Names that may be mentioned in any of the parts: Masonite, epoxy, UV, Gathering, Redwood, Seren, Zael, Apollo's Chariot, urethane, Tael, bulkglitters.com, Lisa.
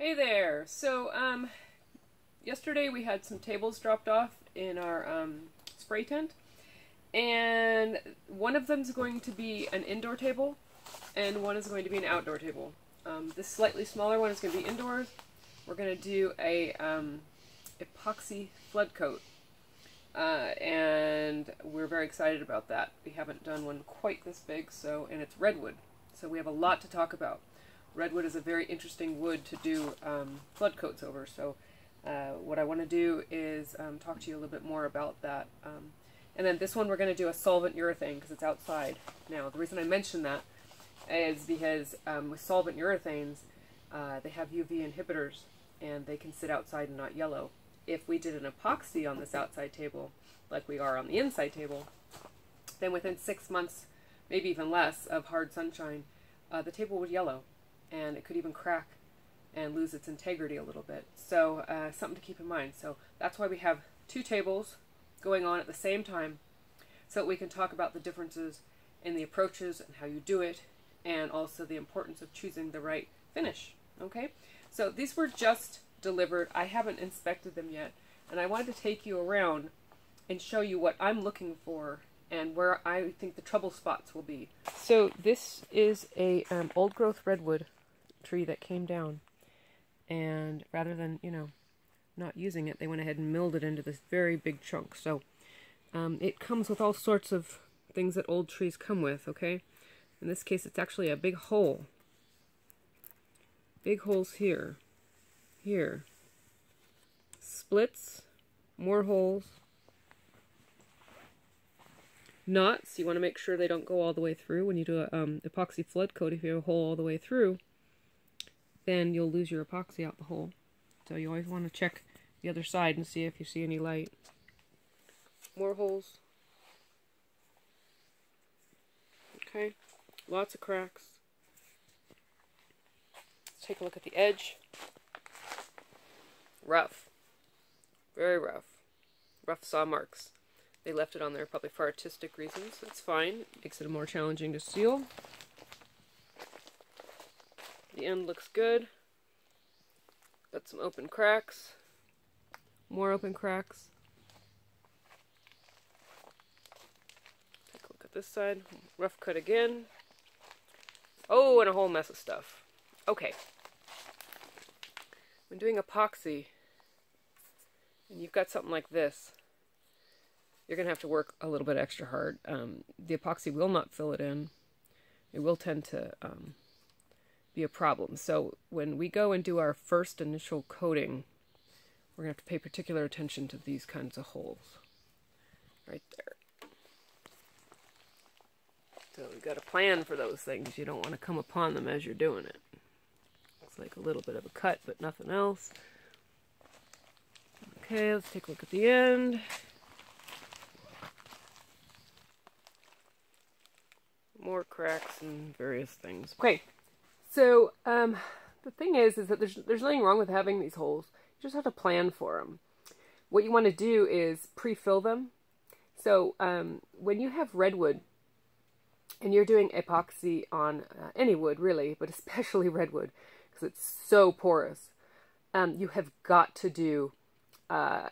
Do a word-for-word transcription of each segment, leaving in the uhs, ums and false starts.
Hey there! So, um, yesterday we had some tables dropped off in our um, spray tent, and one of them is going to be an indoor table, and one is going to be an outdoor table. Um, this slightly smaller one is going to be indoors. We're going to do a um, epoxy flood coat, uh, and we're very excited about that. We haven't done one quite this big, so and it's redwood, so we have a lot to talk about. Redwood is a very interesting wood to do um, flood coats over, so uh, what I want to do is um, talk to you a little bit more about that. Um, and then this one we're going to do a solvent urethane because it's outside. Now the reason I mention that is because um, with solvent urethanes uh, they have U V inhibitors and they can sit outside and not yellow. If we did an epoxy on this outside table like we are on the inside table, then within six months, maybe even less, of hard sunshine uh, the table would yellow. And it could even crack and lose its integrity a little bit. So uh, something to keep in mind. So that's why we have two tables going on at the same time, so that we can talk about the differences in the approaches and how you do it, and also the importance of choosing the right finish. Okay, so these were just delivered. I haven't inspected them yet, and I wanted to take you around and show you what I'm looking for and where I think the trouble spots will be. So this is a um, old growth redwood tree that came down, and rather than, you know, not using it, they went ahead and milled it into this very big chunk. So um, it comes with all sorts of things that old trees come with, okay? In this case, it's actually a big hole. Big holes here, here. Splits, more holes. Knots, you want to make sure they don't go all the way through. When you do a um, epoxy flood coat, if you have a hole all the way through, then you'll lose your epoxy out the hole. So you always want to check the other side and see if you see any light. More holes. Okay, lots of cracks. Let's take a look at the edge. Rough. Very rough. Rough saw marks. They left it on there probably for artistic reasons. It's fine. It makes it more challenging to seal. The end looks good. Got some open cracks. More open cracks. Take a look at this side. Rough cut again. Oh, and a whole mess of stuff. Okay. When doing epoxy, and you've got something like this, you're going to have to work a little bit extra hard. Um, the epoxy will not fill it in. It will tend to um, be a problem. So when we go and do our first initial coating, we're going to have to pay particular attention to these kinds of holes. Right there. So we've got to plan for those things. You don't want to come upon them as you're doing it. Looks like a little bit of a cut, but nothing else. Okay, let's take a look at the end. More cracks and various things. Okay, so um, the thing is, is that there's, there's nothing wrong with having these holes. You just have to plan for them. What you want to do is pre-fill them. So um, when you have redwood, and you're doing epoxy on uh, any wood really, but especially redwood, because it's so porous, um, you have got to do uh,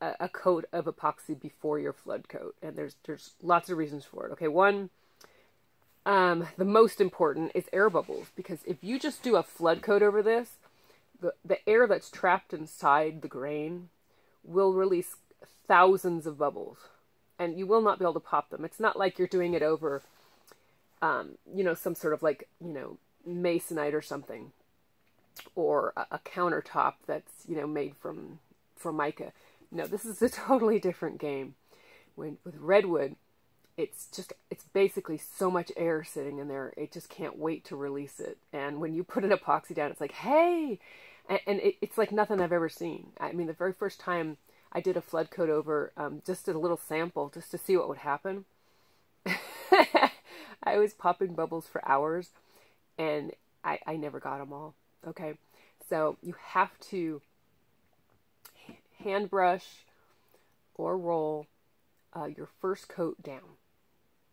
a, a coat of epoxy before your flood coat. And there's, there's lots of reasons for it. Okay, one... Um, the most important is air bubbles, because if you just do a flood coat over this, the, the air that's trapped inside the grain will release thousands of bubbles, and you will not be able to pop them. It's not like you're doing it over, um, you know, some sort of like, you know, masonite or something, or a, a countertop that's, you know, made from formica. No, this is a totally different game. When, with redwood, it's just, it's basically so much air sitting in there, it just can't wait to release it. And when you put an epoxy down, it's like, hey! And, and it, it's like nothing I've ever seen. I mean, the very first time I did a flood coat over, um, just did a little sample, just to see what would happen. I was popping bubbles for hours, and I, I never got them all. Okay, so you have to hand brush or roll uh, your first coat down.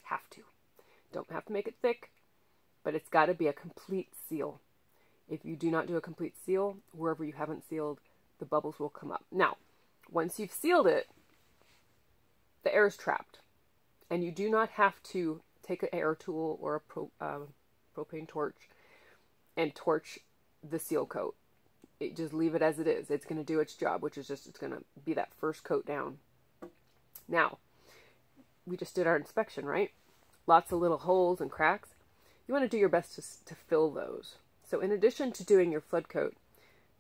Have to. Don't have to make it thick, but it's got to be a complete seal. If you do not do a complete seal, wherever you haven't sealed, the bubbles will come up. Now, once you've sealed it, the air is trapped, and you do not have to take an air tool or a pro, um, propane torch and torch the seal coat. It, just leave it as it is. It's going to do its job, which is just, it's going to be that first coat down. Now, we just did our inspection, right? Lots of little holes and cracks. You want to do your best to, to fill those. So in addition to doing your flood coat,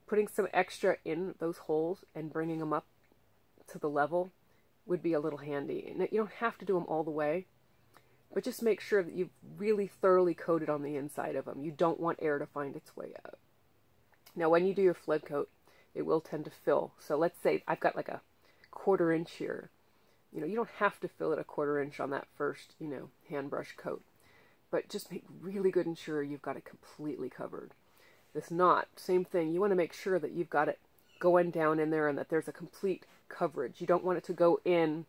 putting some extra in those holes and bringing them up to the level would be a little handy. And you don't have to do them all the way, but just make sure that you've really thoroughly coated on the inside of them. You don't want air to find its way up. Now, when you do your flood coat, it will tend to fill. So let's say I've got like a quarter inch here. You know, you don't have to fill it a quarter inch on that first, you know, hand brush coat, but just make really good sure you've got it completely covered. This knot, same thing. You want to make sure that you've got it going down in there and that there's a complete coverage. You don't want it to go in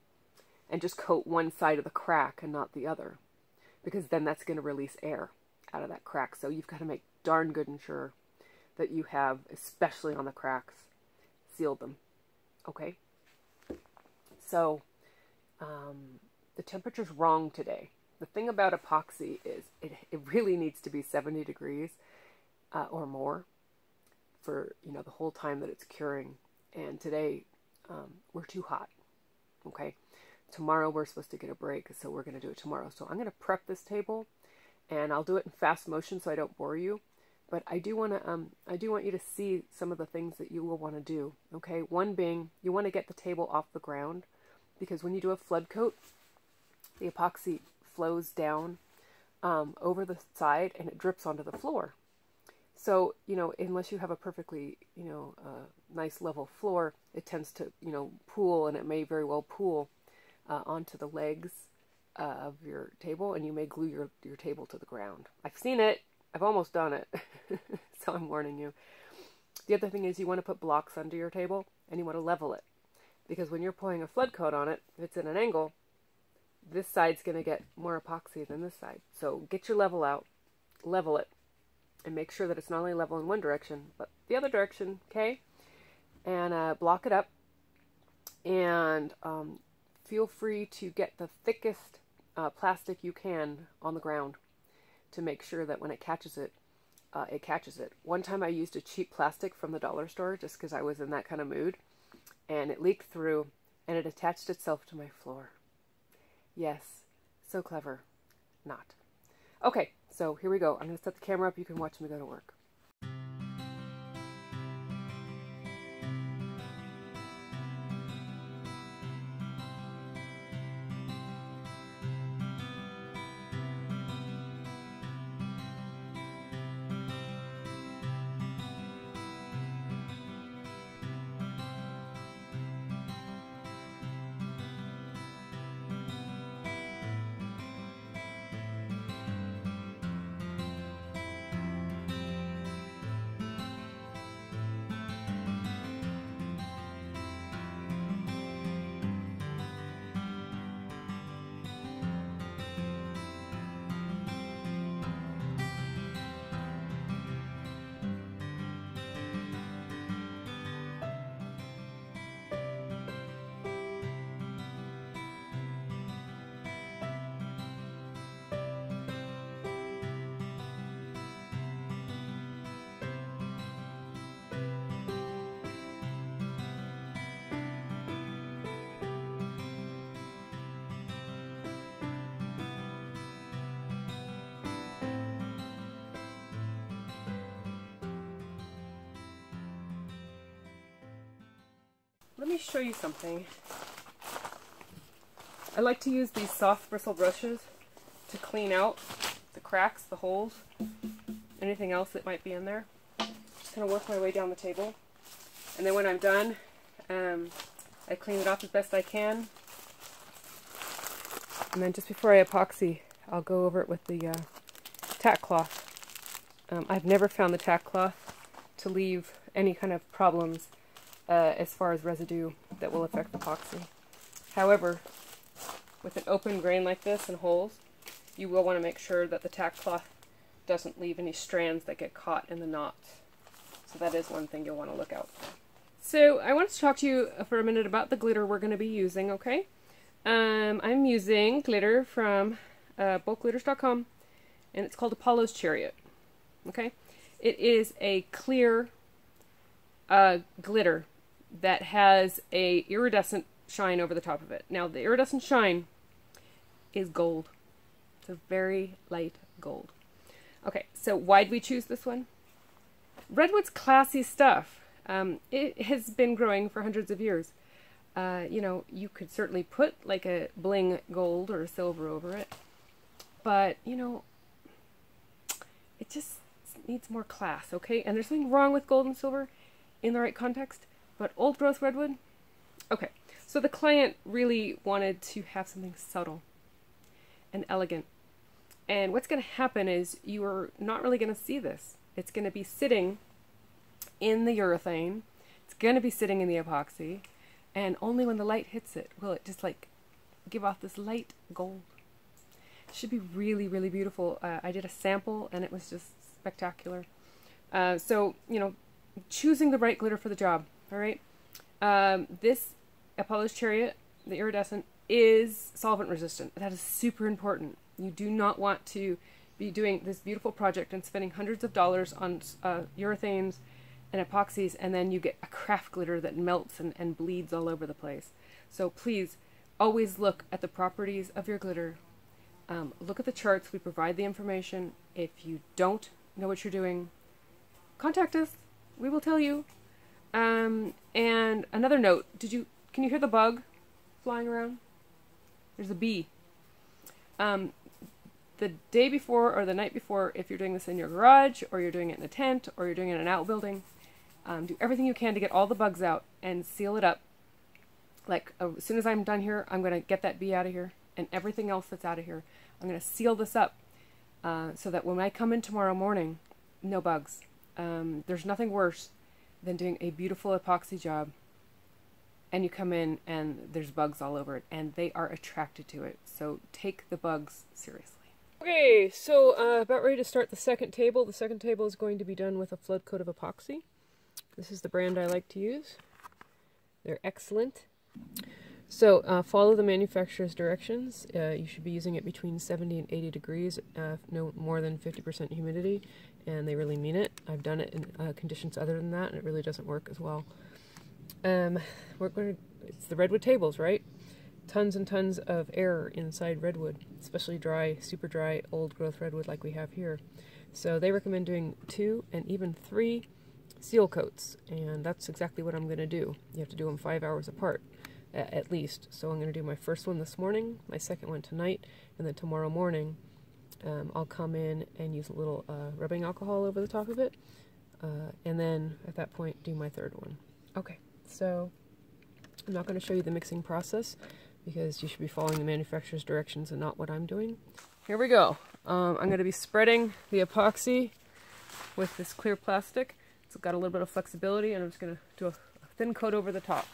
and just coat one side of the crack and not the other, because then that's going to release air out of that crack. So you've got to make darn good and sure that you have, especially on the cracks, sealed them. Okay? So, um, the temperature's wrong today. The thing about epoxy is it, it really needs to be seventy degrees uh, or more for, you know, the whole time that it's curing. And today, um, we're too hot. Okay? Tomorrow we're supposed to get a break, so we're going to do it tomorrow. So I'm going to prep this table, and I'll do it in fast motion so I don't bore you. But I do want to, um, I do want you to see some of the things that you will want to do. Okay. One being, you want to get the table off the ground, because when you do a flood coat, the epoxy flows down, um, over the side, and it drips onto the floor. So, you know, unless you have a perfectly, you know, uh, nice level floor, it tends to, you know, pool, and it may very well pool, uh, onto the legs uh, of your table, and you may glue your, your table to the ground. I've seen it. I've almost done it, so I'm warning you. The other thing is, you want to put blocks under your table, and you want to level it, because when you're pouring a flood coat on it, if it's at an angle, this side's going to get more epoxy than this side. So get your level out, level it, and make sure that it's not only level in one direction, but the other direction, okay? And uh, block it up, and um, feel free to get the thickest uh, plastic you can on the ground, to make sure that when it catches it, uh, it catches it. One time I used a cheap plastic from the dollar store just because I was in that kind of mood, and it leaked through, and it attached itself to my floor. Yes, so clever. Not. Okay, so here we go. I'm going to set the camera up. You can watch me go to work. Let me show you something. I like to use these soft bristle brushes to clean out the cracks, the holes, anything else that might be in there. I'm just going to work my way down the table. And then when I'm done, um, I clean it off as best I can. And then just before I epoxy, I'll go over it with the uh, tack cloth. Um, I've never found the tack cloth to leave any kind of problems Uh, as far as residue that will affect the epoxy. However, with an open grain like this and holes, you will want to make sure that the tack cloth doesn't leave any strands that get caught in the knots. So that is one thing you'll want to look out for. So I wanted to talk to you for a minute about the glitter we're going to be using, okay? Um, I'm using glitter from uh, bulk glitters dot com, and it's called Apollo's Chariot, okay? It is a clear uh, glitter that has a iridescent shine over the top of it. Now, the iridescent shine is gold. It's a very light gold. Okay, so why'd we choose this one? Redwood's classy stuff. Um, it has been growing for hundreds of years. Uh, you know, you could certainly put like a bling gold or silver over it, but you know, it just needs more class, okay? And there's nothing wrong with gold and silver in the right context, but old growth redwood, okay. So the client really wanted to have something subtle and elegant. And what's going to happen is you are not really going to see this. It's going to be sitting in the urethane. It's going to be sitting in the epoxy. And only when the light hits it will it just like give off this light gold. It should be really, really beautiful. Uh, I did a sample and it was just spectacular. Uh, so, you know, choosing the right glitter for the job, all right? Um, this Apollo's Chariot, the iridescent, is solvent resistant. That is super important. You do not want to be doing this beautiful project and spending hundreds of dollars on uh, urethanes and epoxies, and then you get a craft glitter that melts and, and bleeds all over the place. So please, always look at the properties of your glitter. Um, look at the charts. We provide the information. If you don't know what you're doing, contact us. We will tell you. Um, and another note, did you, can you hear the bug flying around? There's a bee. Um, the day before or the night before, if you're doing this in your garage or you're doing it in a tent or you're doing it in an outbuilding, um, do everything you can to get all the bugs out and seal it up. Like uh, as soon as I'm done here, I'm going to get that bee out of here and everything else that's out of here. I'm going to seal this up uh, so that when I come in tomorrow morning, no bugs. Um, there's nothing worse than doing a beautiful epoxy job and you come in and there's bugs all over it, and they are attracted to it. So take the bugs seriously. Okay, so uh, about ready to start the second table. The second table is going to be done with a flood coat of epoxy. This is the brand I like to use. They're excellent. So uh, follow the manufacturer's directions. Uh, you should be using it between seventy and eighty degrees, uh, no more than fifty percent humidity, and they really mean it. I've done it in uh, conditions other than that, and it really doesn't work as well. Um, we're going to, it's the redwood tables, right? Tons and tons of air inside redwood, especially dry, super dry, old growth redwood like we have here. So they recommend doing two and even three seal coats, and that's exactly what I'm going to do. You have to do them five hours apart, uh, at least. So I'm going to do my first one this morning, my second one tonight, and then tomorrow morning um, I'll come in and use a little uh, rubbing alcohol over the top of it, uh, and then at that point do my third one. Okay. So I'm not going to show you the mixing process because you should be following the manufacturer's directions and not what I'm doing. Here we go. Um, I'm going to be spreading the epoxy with this clear plastic. It's got a little bit of flexibility, and I'm just going to do a, a thin coat over the top.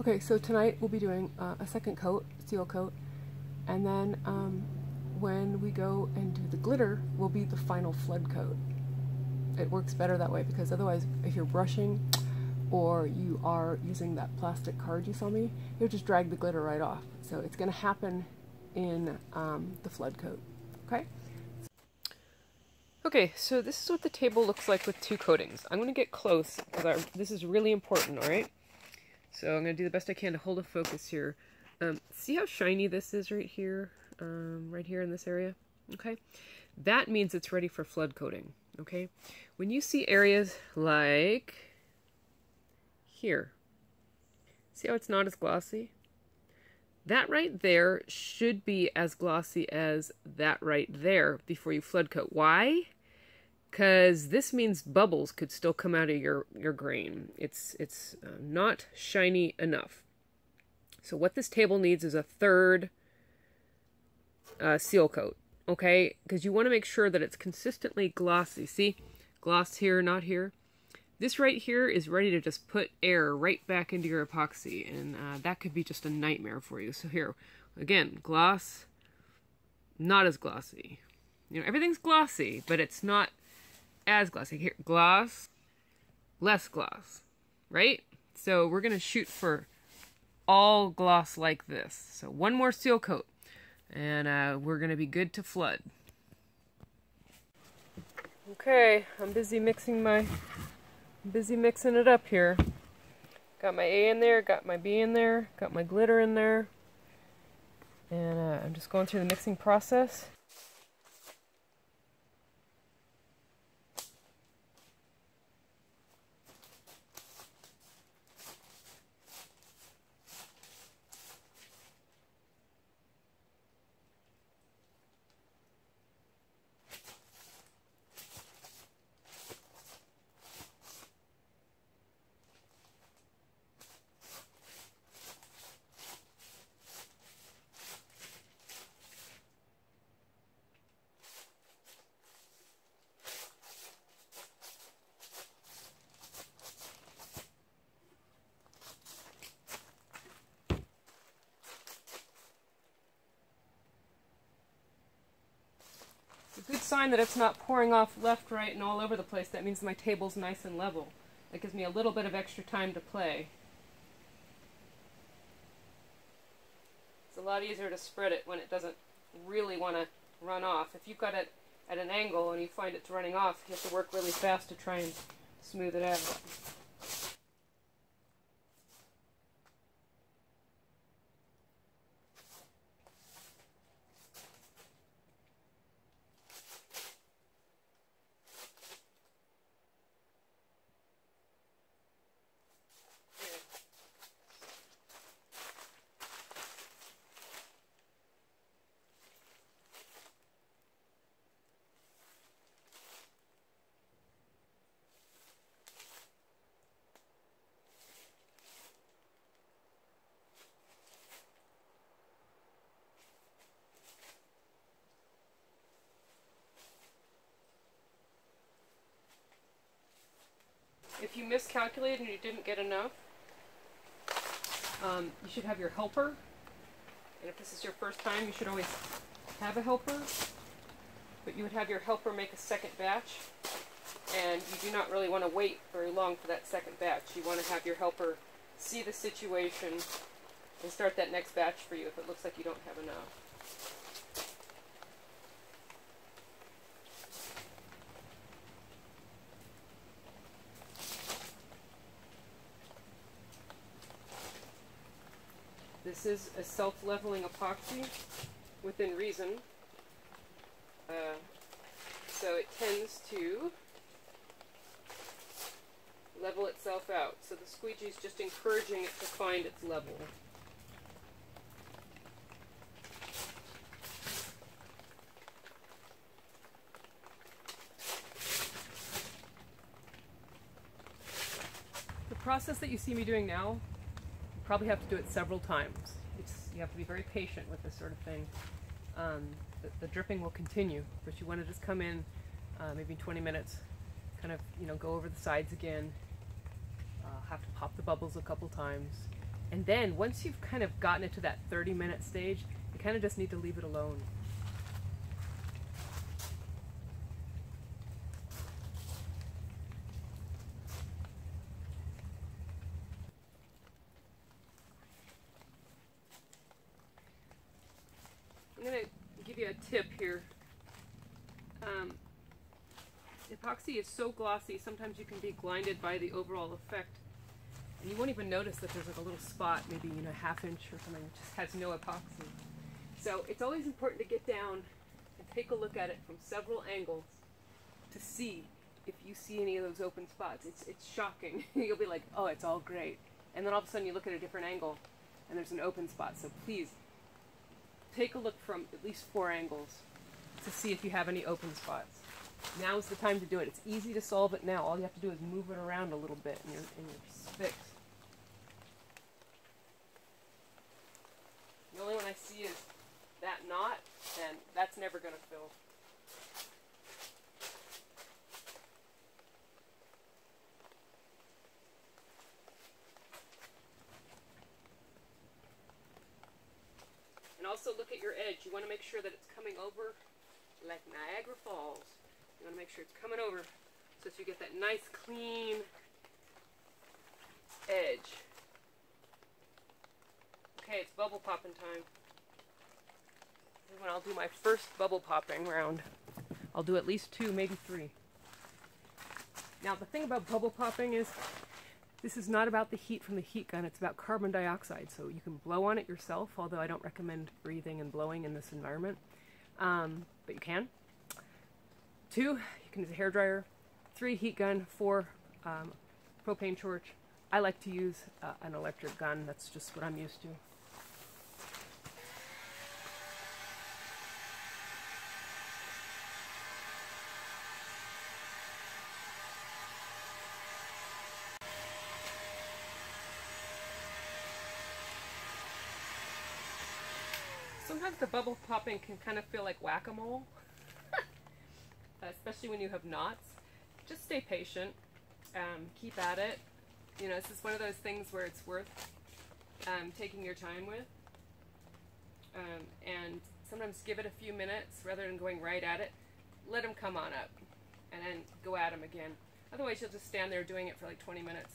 Okay, so tonight we'll be doing uh, a second coat, seal coat, and then um, when we go and do the glitter will be the final flood coat. It works better that way because otherwise if you're brushing or you are using that plastic card you saw me, you'll just drag the glitter right off. So it's going to happen in um, the flood coat, okay? Okay, so this is what the table looks like with two coatings. I'm going to get close because this is really important, all right? So I'm going to do the best I can to hold a focus here. Um, see how shiny this is right here, um, right here in this area? Okay, that means it's ready for flood coating, okay? When you see areas like here, see how it's not as glossy? That right there should be as glossy as that right there before you flood coat. Why? Because this means bubbles could still come out of your, your grain. It's, it's uh, not shiny enough. So what this table needs is a third uh, seal coat, okay? Because you want to make sure that it's consistently glossy. See? Gloss here, not here. This right here is ready to just put air right back into your epoxy, and uh, that could be just a nightmare for you. So here, again, gloss, not as glossy. You know, everything's glossy, but it's not as glossy. Here, gloss, less gloss, right? So we're going to shoot for all gloss like this. So one more seal coat, and uh, we're going to be good to flood. Okay, I'm busy mixing my... busy mixing it up here. Got my A in there, got my B in there, got my glitter in there, and uh, I'm just going through the mixing process. Good sign that it's not pouring off left, right, and all over the place. That means my table's nice and level. That gives me a little bit of extra time to play. It's a lot easier to spread it when it doesn't really want to run off. If you've got it at an angle and you find it's running off, you have to work really fast to try and smooth it out. If you miscalculated and you didn't get enough, um, you should have your helper. And if this is your first time, you should always have a helper. But you would have your helper make a second batch. And you do not really want to wait very long for that second batch. You want to have your helper see the situation and start that next batch for you if it looks like you don't have enough. This is a self-leveling epoxy, within reason, uh, so it tends to level itself out. So the squeegee is just encouraging it to find its level. The process that you see me doing now, probably have to do it several times. It's, you have to be very patient with this sort of thing. Um, the, the dripping will continue, but you want to just come in uh, maybe twenty minutes, kind of, you know, go over the sides again, uh, have to pop the bubbles a couple times, And then once you've kind of gotten it to that thirty minute stage, you kind of just need to leave it alone. I'm going to give you a tip here. Um, epoxy is so glossy, sometimes you can be blinded by the overall effect. And you won't even notice that there's like a little spot, maybe, you know, half inch or something, that just has no epoxy. So it's always important to get down and take a look at it from several angles to see if you see any of those open spots. It's, it's shocking. You'll be like, oh, it's all great. And then all of a sudden you look at a different angle and there's an open spot. So please take a look from at least four angles to see if you have any open spots. Now is the time to do it. It's easy to solve it now. All you have to do is move it around a little bit and you're, and you're fixed. The only one I see is that knot, and that's never going to fill. And also look at your edge. You want to make sure that it's coming over like Niagara Falls. You want to make sure it's coming over so that you get that nice clean edge. Okay, it's bubble popping time. This is when I'll do my first bubble popping round. I'll do at least two, maybe three. Now the thing about bubble popping is this is not about the heat from the heat gun, it's about carbon dioxide. So you can blow on it yourself, although I don't recommend breathing and blowing in this environment. Um, but you can. Two, you can use a hairdryer. Three, heat gun. Four, um, propane torch. I like to use uh, an electric gun. That's just what I'm used to. Sometimes the bubble popping can kind of feel like whack-a-mole, especially when you have knots. Just stay patient, um, keep at it. You know, this is one of those things where it's worth um, taking your time with, um, and sometimes give it a few minutes rather than going right at it. Let them come on up, and then go at them again. Otherwise, you'll just stand there doing it for like twenty minutes,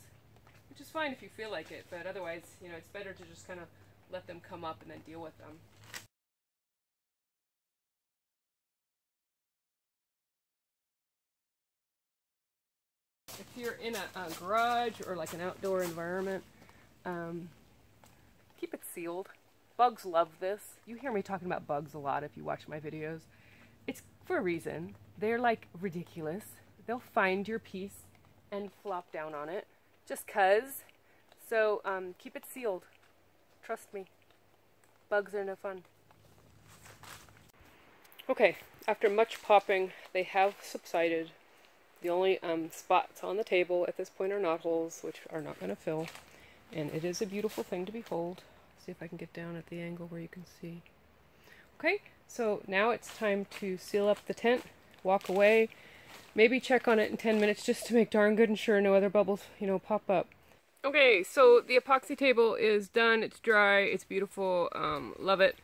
which is fine if you feel like it, but otherwise, you know, it's better to just kind of let them come up and then deal with them. If you're in a, a garage or like an outdoor environment, um, keep it sealed. Bugs love this. You hear me talking about bugs a lot if you watch my videos. It's for a reason. They're like ridiculous. They'll find your piece and flop down on it just 'cause. So um, keep it sealed. Trust me. Bugs are no fun. Okay, after much popping, they have subsided. The only um, spots on the table at this point are knot holes, which are not going to fill, and it is a beautiful thing to behold. See if I can get down at the angle where you can see. Okay, so now it's time to seal up the tent, walk away, maybe check on it in ten minutes just to make darn good and sure no other bubbles, you know, pop up. Okay, so the epoxy table is done, it's dry, it's beautiful, um, love it,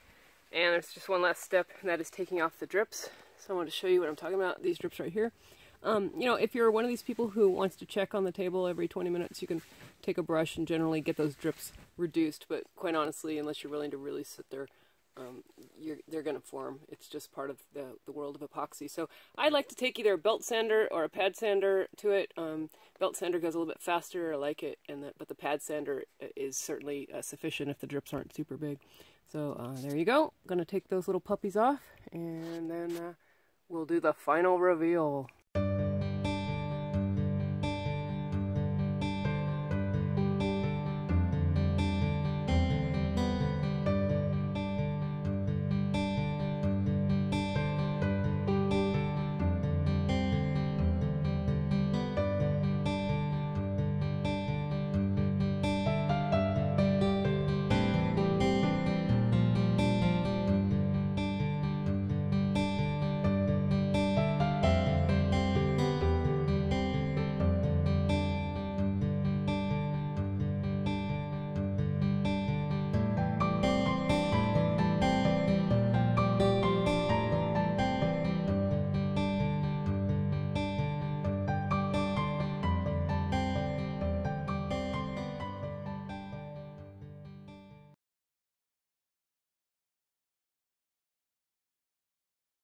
and there's just one last step, and that is taking off the drips. So I want to show you what I'm talking about, these drips right here. Um, you know, if you're one of these people who wants to check on the table every twenty minutes, you can take a brush and generally get those drips reduced, but quite honestly, unless you're willing to really sit there, um, you're, they're going to form. It's just part of the, the world of epoxy. So I like to take either a belt sander or a pad sander to it. Um, belt sander goes a little bit faster, I like it, and the, but the pad sander is certainly uh, sufficient if the drips aren't super big. So uh, there you go. I'm going to take those little puppies off, and then uh, we'll do the final reveal.